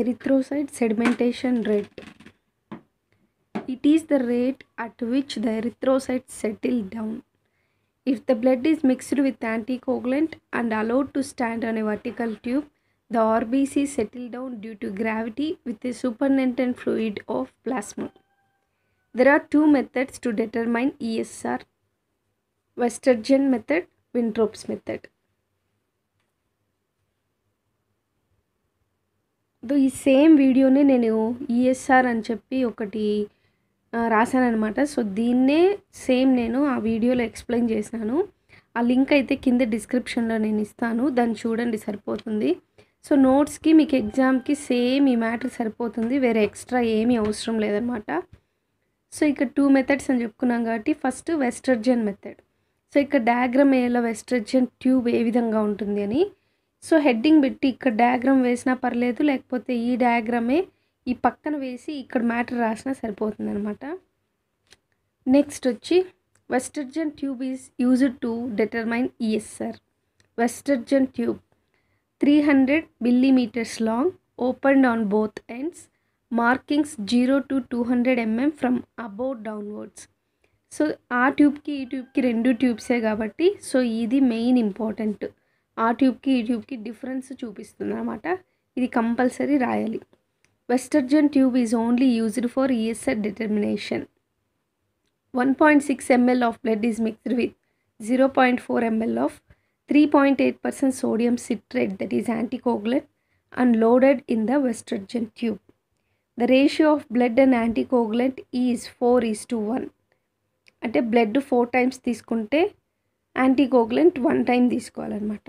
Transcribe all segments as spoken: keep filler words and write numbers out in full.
erythrocyte sedimentation rate. It is the rate at which the erythrocytes settle down. If the blood is mixed with anticoagulant and allowed to stand on a vertical tube, the R B C settle down due to gravity with a supernatant fluid of plasma. There are two methods to determine E S R: Westergren method, Wintrobe's method. దో ఈ same వీడియోని నేను ESR అని చెప్పి ఒకటి రాశాను అనమాట. So దీన్నే same నేను ఆ వీడియోలో ఎక్స్ప్లెయిన్ చేశాను. ఆ లింక్ అయితే కింద డిస్క్రిప్షన్లో నేను ఇస్తాను, దాన్ని చూడండి సరిపోతుంది. సో నోట్స్కి మీకు ఎగ్జామ్కి సేమ్ ఈ మ్యాటర్ సరిపోతుంది, వేరే ఎక్స్ట్రా ఏమీ అవసరం లేదనమాట. సో ఇక్కడ టూ మెథడ్స్ అని చెప్పుకున్నాం కాబట్టి ఫస్ట్ వెస్టర్జన్ మెథడ్. సో ఇక్కడ డయాగ్రామ్ ఏలో వెస్టర్జన్ ట్యూబ్ ఏ విధంగా ఉంటుంది అని, సో హెడ్డింగ్ పెట్టి ఇక్కడ డయాగ్రామ్ వేసినా పర్లేదు, లేకపోతే ఈ డయాగ్రామే ఈ పక్కన వేసి ఇక్కడ మ్యాటర్ రాసినా సరిపోతుంది అనమాట. నెక్స్ట్ వచ్చి Westergren tube is used to determine ESR. Westergren tube three hundred millimetres long, opened on both ends, markings zero to two hundred mm from above downwards. So ఆ ట్యూబ్కి ఈ ట్యూబ్కి రెండు ట్యూబ్సే కాబట్టి, సో ఇది మెయిన్ ఇంపార్టెంట్. ఆ ట్యూబ్కి ఈ ట్యూబ్కి డిఫరెన్స్ చూపిస్తుంది అనమాట, ఇది కంపల్సరీ రాయాలి. Westergren tube is only used for ESR determination. One point six ml of blood is mixed with zero point four ml of three point eight percent sodium citrate, that is anticoagulant, and loaded in the Westergren tube. The ratio of blood and anticoagulant is four is to one. అంటే blood four times తీసుకుంటే anticoagulant one time తీసుకోవాలన్నమాట.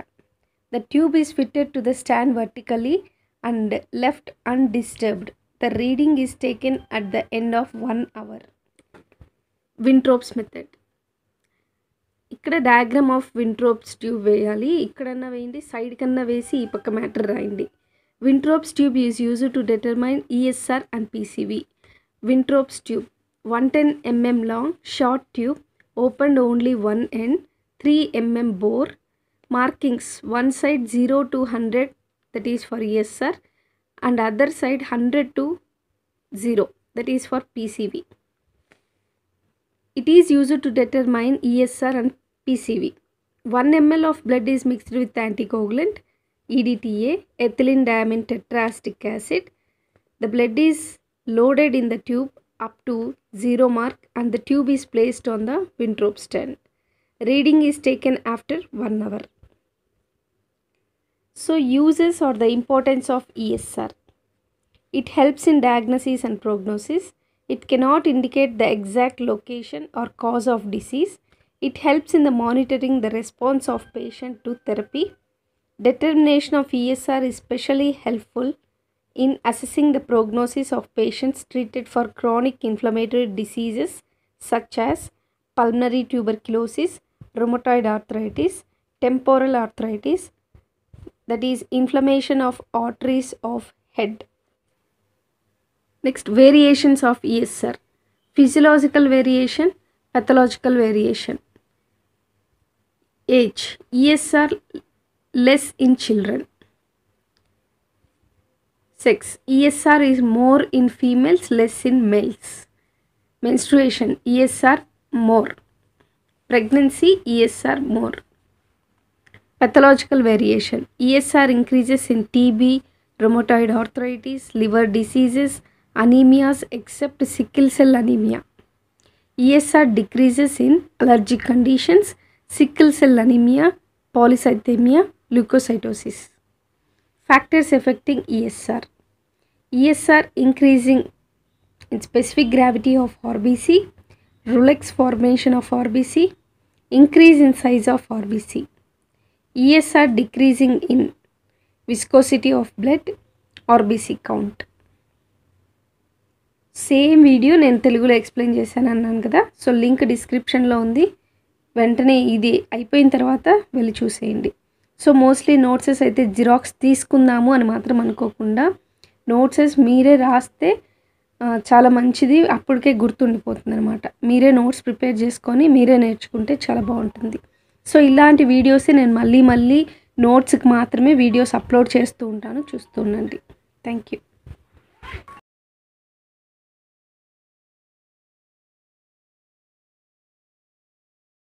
The tube is fitted to the stand vertically and left undisturbed. The reading is taken at the end of one hour. Wintrobe's method. ఇక్కడ diagram of Wintrobe's tube వేయాలి, ఇక్కడన్నా వేయండి, side కన్నా వేసి ఈ పక్క matter రాయండి. Wintrobe's tube is used to determine ESR and PCV. Wintrobe's tube one ten mm long, short tube, opened only one end, three mm bore, markings one side zero to one hundred, that is for E S R, and other side one hundred to zero, that is for P C V. It is used to determine E S R and P C V. one milliliter of blood is mixed with anticoagulant E D T A, ethylene diamine tetraacetic acid. The blood is loaded in the tube up to zero mark and the tube is placed on the Wintrobe stand. Reading is taken after one hour. So uses or the importance of E S R. It helps in diagnosis and prognosis. It cannot indicate the exact location or cause of disease. It helps in the monitoring the response of patient to therapy. Determination of E S R is especially helpful in assessing the prognosis of patients treated for chronic inflammatory diseases such as pulmonary tuberculosis, rheumatoid arthritis, temporal arthritis, that is inflammation of arteries of head. Next, variations of E S R. Physiological variation, pathological variation. Age, E S R less in children. Sex, E S R is more in females, less in males. Menstruation, E S R more. Pregnancy, E S R more. Pathological variation, E S R increases in T B, rheumatoid arthritis, liver diseases, anemias except sickle cell anemia. E S R decreases in allergic conditions, sickle cell anemia, polycythemia, leukocytosis. Factors affecting E S R. E S R increasing in specific gravity of R B C, Rolex formation of R B C, increase in size of R B C. E S R decreasing in viscosity of blood, R B C count. Same video నేను తెలుగులో explain చేశాను అన్నాను కదా, so link డిస్క్రిప్షన్లో ఉంది, వెంటనే ఇది అయిపోయిన తర్వాత వెళ్ళి చూసేయండి. సో మోస్ట్లీ నోట్సెస్ అయితే జిరాక్స్ తీసుకుందాము అని మాత్రం అనుకోకుండా నోట్సెస్ మీరే రాస్తే చాలా మంచిది, అప్పటికే గుర్తుండిపోతుంది అనమాట. మీరే నోట్స్ ప్రిపేర్ చేసుకొని మీరే నేర్చుకుంటే చాలా బాగుంటుంది. సో ఇలాంటి వీడియోసే నేను మళ్ళీ మళ్ళీ నోట్స్కి మాత్రమే వీడియోస్ అప్లోడ్ చేస్తూ ఉంటాను, చూస్తూ ఉండండి. Thank you.